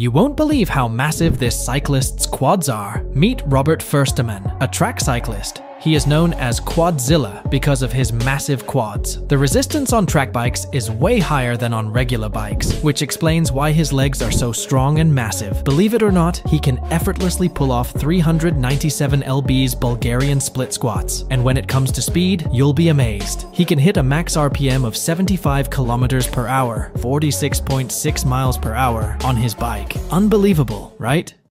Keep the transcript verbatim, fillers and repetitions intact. You won't believe how massive this cyclist's quads are. Meet Robert Furman, a track cyclist. He is known as Quadzilla because of his massive quads. The resistance on track bikes is way higher than on regular bikes, which explains why his legs are so strong and massive. Believe it or not, he can effortlessly pull off three hundred ninety-seven pounds Bulgarian split squats. And when it comes to speed, you'll be amazed. He can hit a max R P M of seventy-five kilometers per hour, forty-six point six miles per hour on his bike. Unbelievable, right?